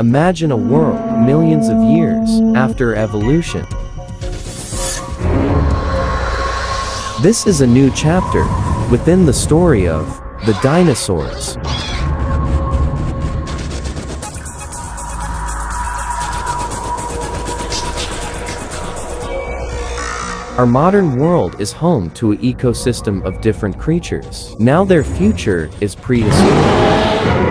Imagine a world millions of years after evolution. This is a new chapter within the story of the dinosaurs. Our modern world is home to an ecosystem of different creatures. Now their future is prehistoric.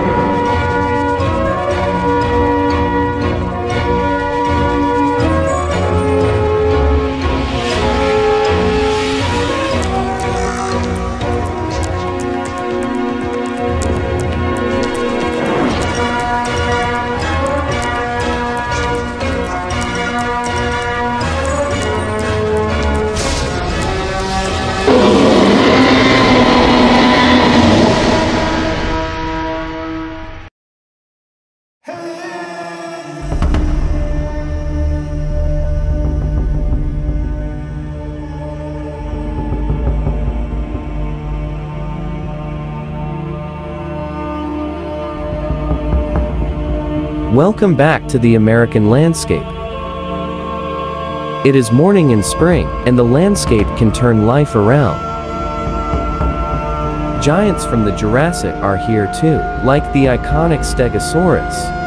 Welcome back to the American landscape. It is morning in spring, and the landscape can turn life around. Giants from the Jurassic are here too, like the iconic Stegosaurus.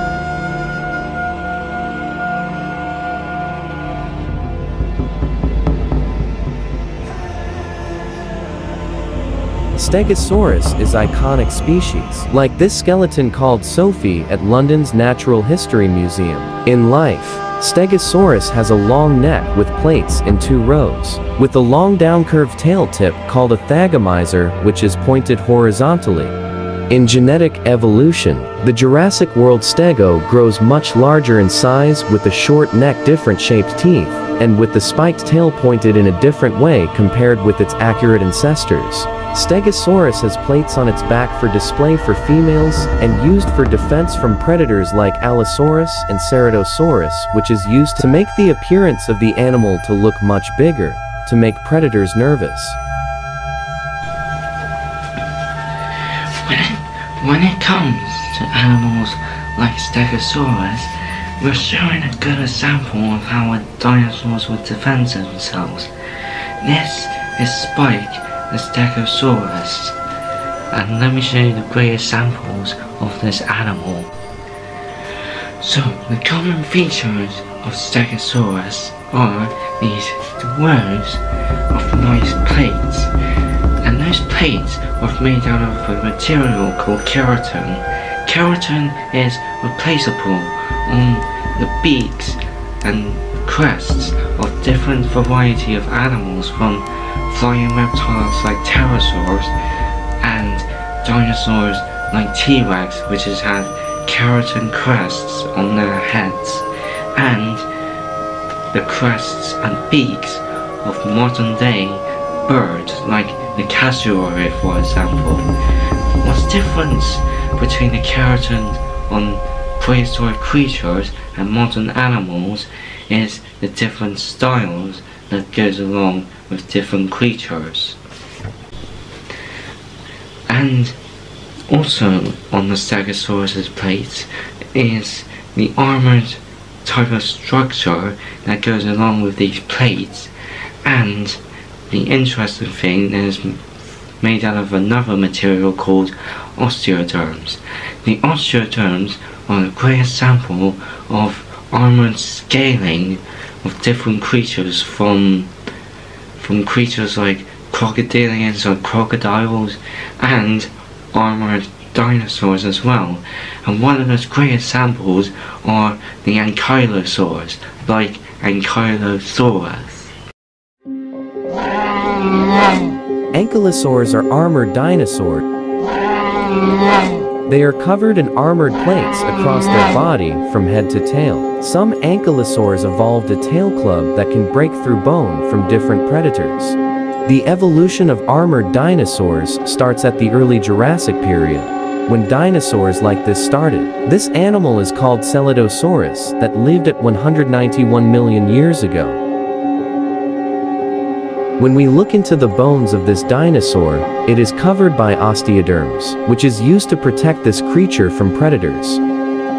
Stegosaurus is iconic species, like this skeleton called Sophie at London's Natural History Museum. In life, Stegosaurus has a long neck with plates in two rows, with a long downcurved tail tip called a thagomizer, which is pointed horizontally. In genetic evolution, the Jurassic World stego grows much larger in size with a short neck, different shaped teeth, and with the spiked tail pointed in a different way compared with its accurate ancestors. Stegosaurus has plates on its back for display for females and used for defense from predators like Allosaurus and Ceratosaurus, which is used to make the appearance of the animal to look much bigger, to make predators nervous. When it comes to animals like Stegosaurus, we're showing a good example of how dinosaurs would defend themselves. This is Spike, the Stegosaurus, and let me show you the great examples of this animal. So the common features of Stegosaurus are these rows of nice plates, and those plates are made out of a material called keratin. Keratin is replaceable on the beaks and crests of different variety of animals, from flying reptiles like pterosaurs and dinosaurs like T-Rex, which has had keratin crests on their heads, and the crests and beaks of modern day birds like the cassowary, for example. What's the difference between the keratin on prehistoric creatures and modern animals is the different styles that goes along with different creatures. And also on the Stegosaurus's plate is the armored type of structure that goes along with these plates, and the interesting thing is made out of another material called osteoderms. The osteoderms are a great example of armored scaling of different creatures, from creatures like crocodilians or crocodiles and armored dinosaurs as well. And one of those great examples are the ankylosaurs, like Ankylosaurus. Ankylosaurs are armored dinosaurs. They are covered in armored plates across their body from head to tail. Some ankylosaurs evolved a tail club that can break through bone from different predators. The evolution of armored dinosaurs starts at the early Jurassic period, when dinosaurs like this started. This animal is called Scelidosaurus, that lived at 191 million years ago. When we look into the bones of this dinosaur, it is covered by osteoderms, which is used to protect this creature from predators.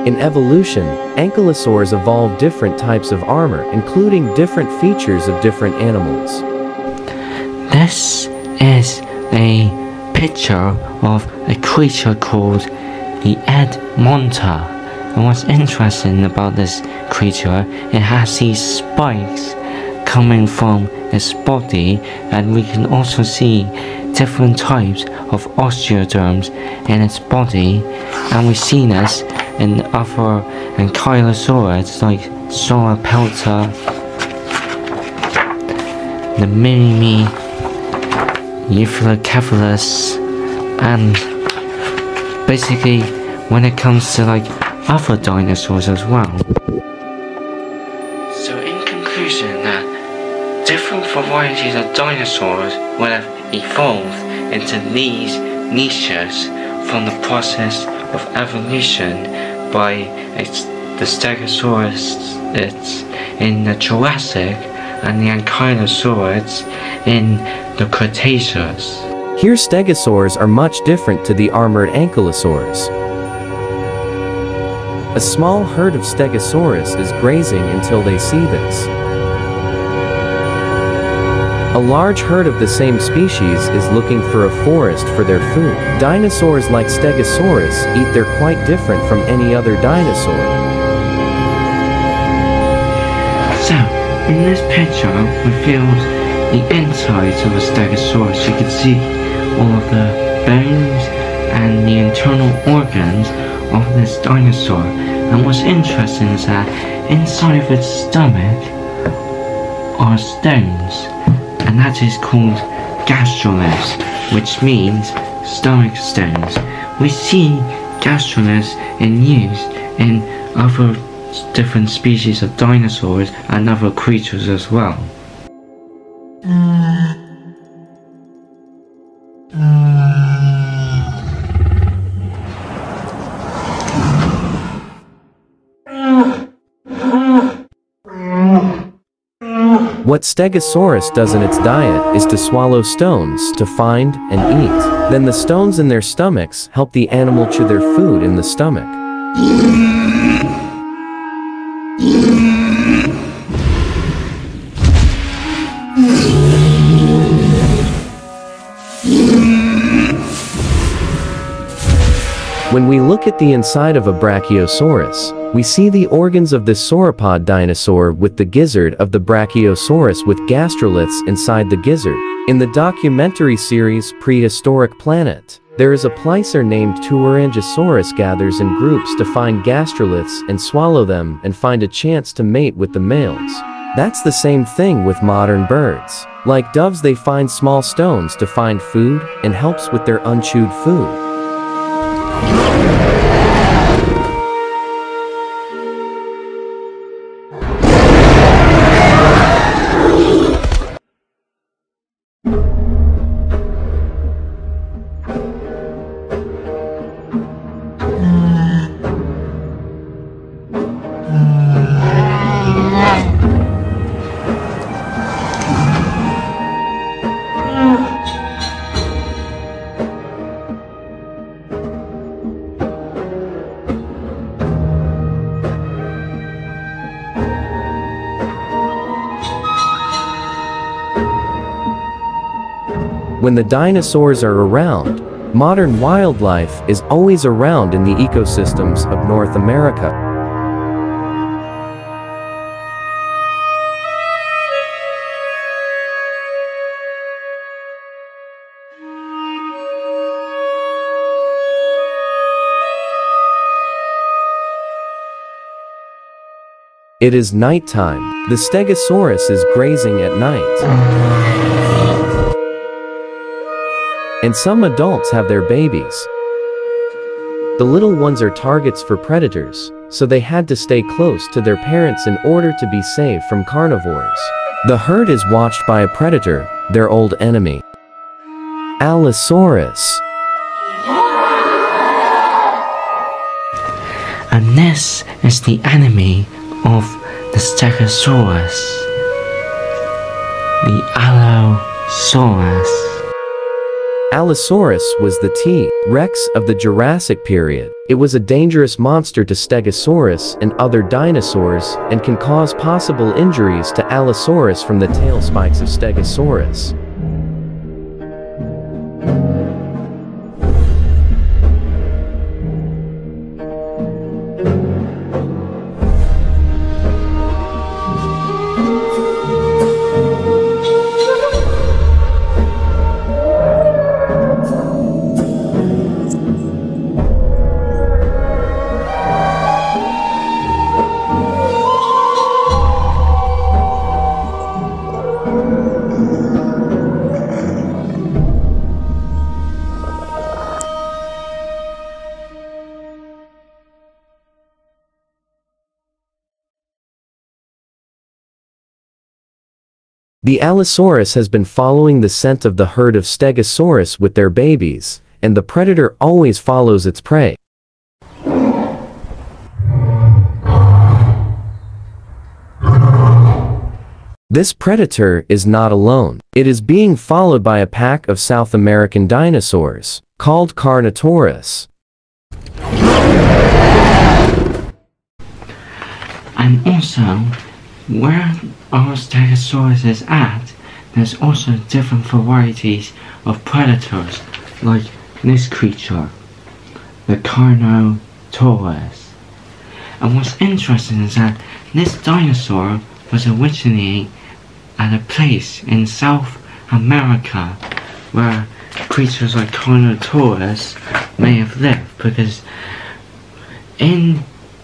In evolution, ankylosaurs evolved different types of armor, including different features of different animals. This is a picture of a creature called the Edmontosaurus. And what's interesting about this creature, it has these spikes coming from its body, and we can also see different types of osteoderms in its body, and we've seen this in other ankylosaurs like Sauropelta, the Meimei, Euoplocephalus, and basically when it comes to like other dinosaurs as well. So in conclusion, that different varieties of dinosaurs would have evolved into these niches from the process of evolution by the Stegosaurus in the Jurassic and the Ankylosaurs in the Cretaceous. Here stegosaurs are much different to the armored ankylosaurs. A small herd of stegosaurus is grazing until they see this. A large herd of the same species is looking for a forest for their food. Dinosaurs like stegosaurus eat, they're quite different from any other dinosaur. So, in this picture reveals the insides of a stegosaurus. You can see all of the bones and the internal organs of this dinosaur, and what's interesting is that inside of its stomach are stones, and that is called gastroliths, which means stomach stones. We see gastroliths in use in other different species of dinosaurs and other creatures as well. What stegosaurus does in its diet is to swallow stones to find and eat. Then the stones in their stomachs help the animal chew their food in the stomach. When we look at the inside of a Brachiosaurus, we see the organs of this sauropod dinosaur with the gizzard of the Brachiosaurus with gastroliths inside the gizzard. In the documentary series Prehistoric Planet, there is a plicer named Tuarangosaurus gathers in groups to find gastroliths and swallow them and find a chance to mate with the males. That's the same thing with modern birds. Like doves, they find small stones to find food and helps with their unchewed food. When the dinosaurs are around, modern wildlife is always around in the ecosystems of North America. It is nighttime. The stegosaurus is grazing at night. And some adults have their babies. The little ones are targets for predators, so they had to stay close to their parents in order to be safe from carnivores. The herd is watched by a predator, their old enemy, Allosaurus. And this is the enemy of the Stegosaurus, the Allosaurus. Allosaurus was the T-Rex of the Jurassic period. It was a dangerous monster to Stegosaurus and other dinosaurs, and can cause possible injuries to Allosaurus from the tail spikes of Stegosaurus. The Allosaurus has been following the scent of the herd of Stegosaurus with their babies, and the predator always follows its prey. This predator is not alone. It is being followed by a pack of South American dinosaurs, called Carnotaurus. And also, where all Stegosaurus is at, there's also different varieties of predators, like this creature, the Carnotaurus. And what's interesting is that this dinosaur was originating at a place in South America where creatures like Carnotaurus may have lived, because in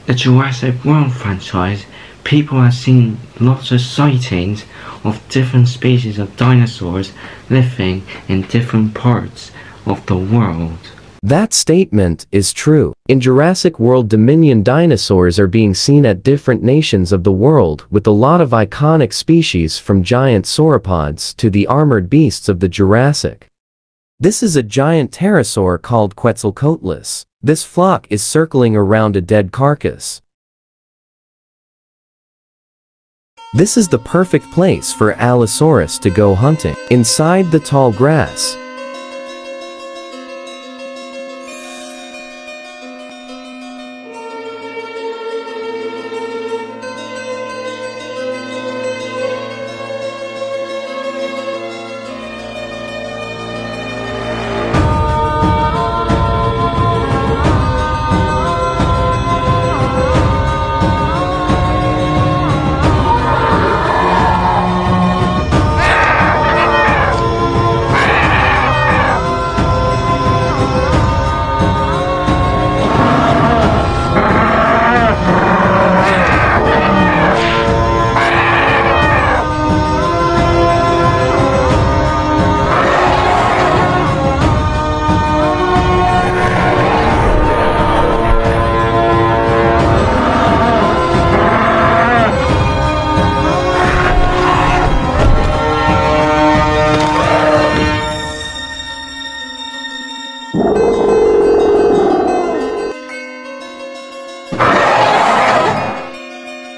the Jurassic World franchise, people have seen lots of sightings of different species of dinosaurs living in different parts of the world. That statement is true. In Jurassic World Dominion, dinosaurs are being seen at different nations of the world, with a lot of iconic species from giant sauropods to the armored beasts of the Jurassic. This is a giant pterosaur called Quetzalcoatlus. This flock is circling around a dead carcass. This is the perfect place for Allosaurus to go hunting, inside the tall grass.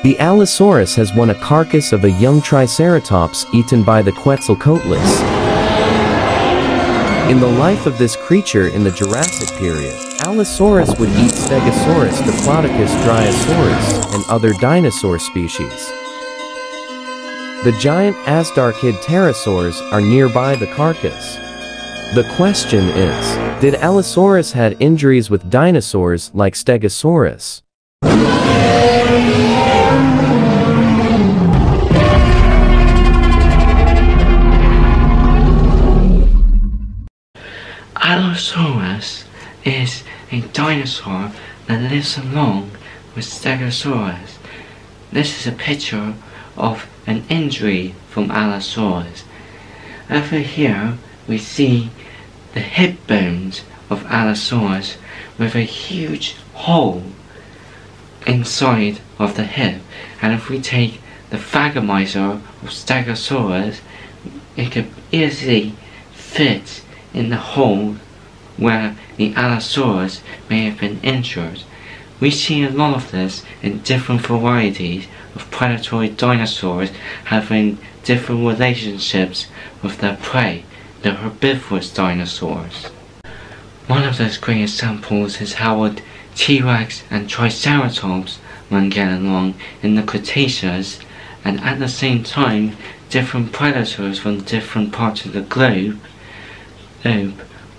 The Allosaurus has won a carcass of a young Triceratops eaten by the Quetzalcoatlus. In the life of this creature in the Jurassic period, Allosaurus would eat Stegosaurus, Diplodocus, Dryosaurus, and other dinosaur species. The giant Azhdarchid pterosaurs are nearby the carcass. The question is, did Allosaurus had injuries with dinosaurs like Stegosaurus? Allosaurus is a dinosaur that lives along with Stegosaurus. This is a picture of an injury from Allosaurus. Over here we see the hip bones of Allosaurus with a huge hole inside of the hip, and if we take the thagomizer of Stegosaurus, it could easily fit in the hole where the Allosaurus may have been injured. We see a lot of this in different varieties of predatory dinosaurs having different relationships with their prey, the herbivorous dinosaurs. One of those great examples is how would T-Rex and Triceratops wouldn't get along in the Cretaceous, and at the same time different predators from different parts of the globe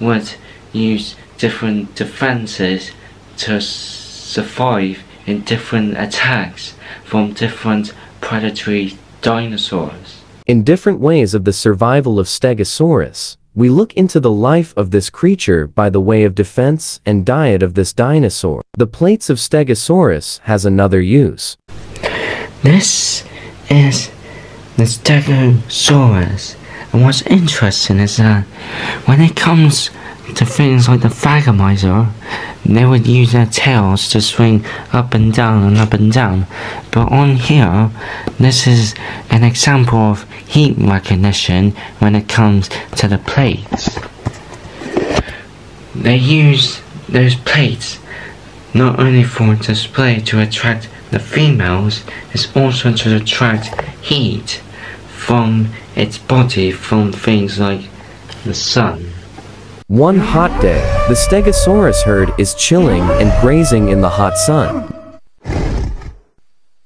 would use different defenses to survive in different attacks from different predatory dinosaurs. In different ways of the survival of Stegosaurus, we look into the life of this creature by the way of defense and diet of this dinosaur. The plates of Stegosaurus has another use. This is the Stegosaurus, and what's interesting is that when it comes to things like the thagomizer, they would use their tails to swing up and down and up and down, but on here this is an example of heat recognition when it comes to the plates. They use those plates not only for display to attract the females, it's also to attract heat from its body from things like the sun. One hot day, the Stegosaurus herd is chilling and grazing in the hot sun,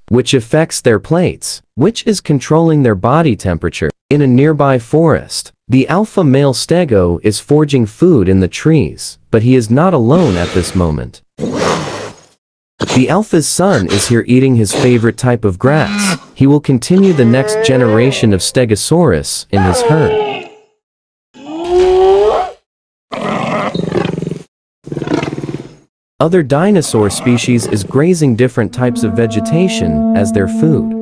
which affects their plates, which is controlling their body temperature. In a nearby forest, the alpha male stego is foraging food in the trees, but he is not alone at this moment. The alpha's son is here eating his favorite type of grass. He will continue the next generation of Stegosaurus in his herd. Other dinosaur species is grazing different types of vegetation as their food.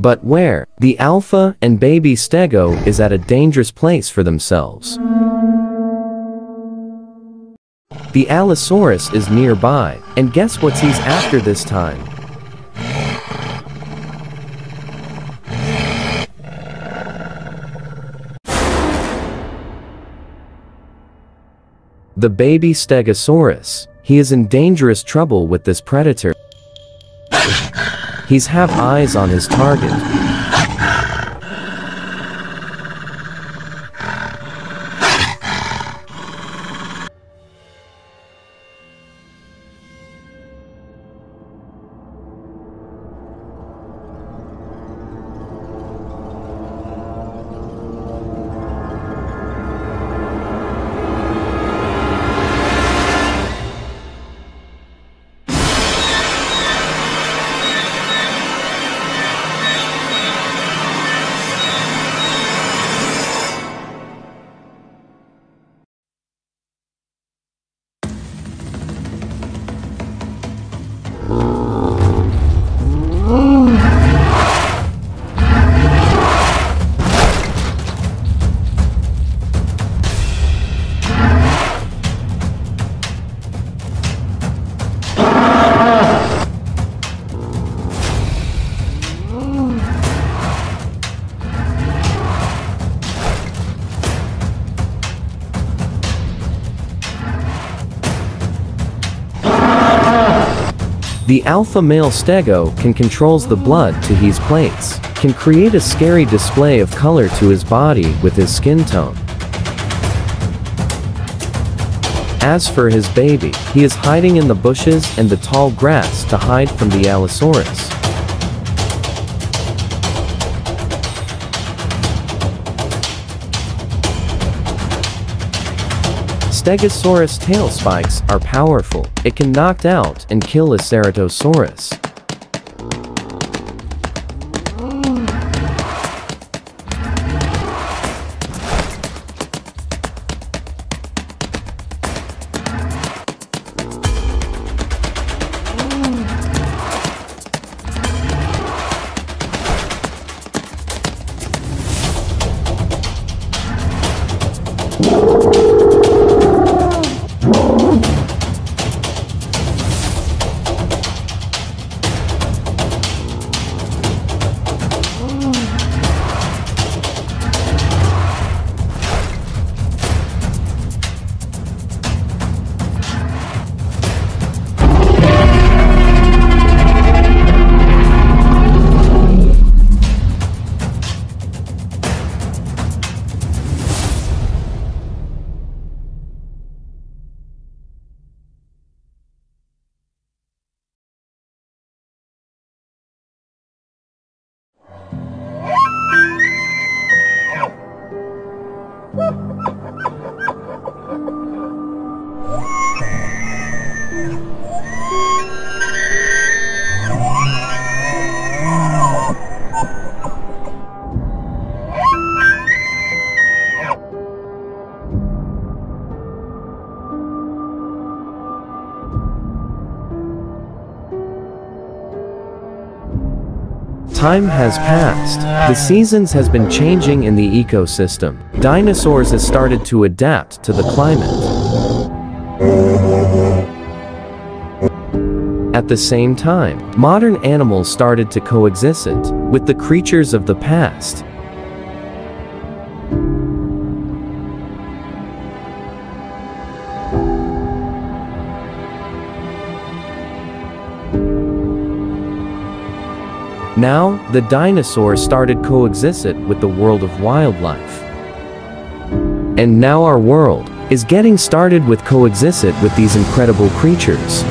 But where the alpha and baby stego is at a dangerous place for themselves. The Allosaurus is nearby, and guess what he's after this time? The baby Stegosaurus. He is in dangerous trouble with this predator. He's have eyes on his target. The alpha male stego can controls the blood to his plates, can create a scary display of color to his body with his skin tone. As for his baby, he is hiding in the bushes and the tall grass to hide from the Allosaurus. Stegosaurus tail spikes are powerful. It can knock out and kill a Ceratosaurus. time has passed, the seasons has been changing in the ecosystem. Dinosaurs has started to adapt to the climate. At the same time, modern animals started to coexist with the creatures of the past. Now, the dinosaurs started coexisting with the world of wildlife. And now our world is getting started with coexisting with these incredible creatures.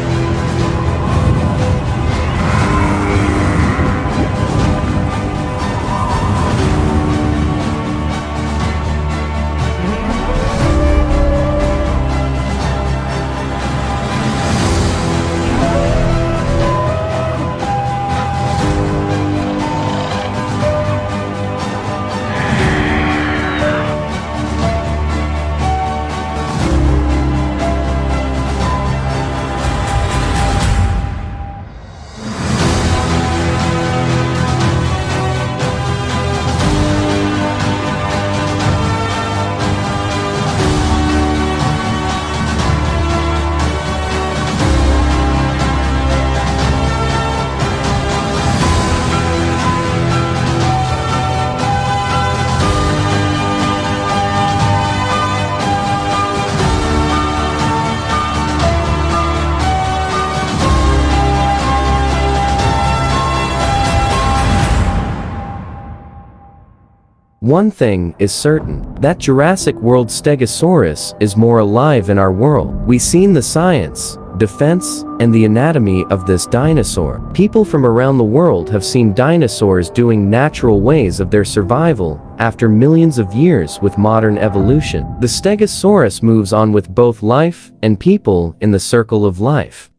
One thing is certain, that Jurassic World Stegosaurus is more alive in our world. We've seen the science, defense, and the anatomy of this dinosaur. People from around the world have seen dinosaurs doing natural ways of their survival after millions of years with modern evolution. The Stegosaurus moves on with both life and people in the circle of life.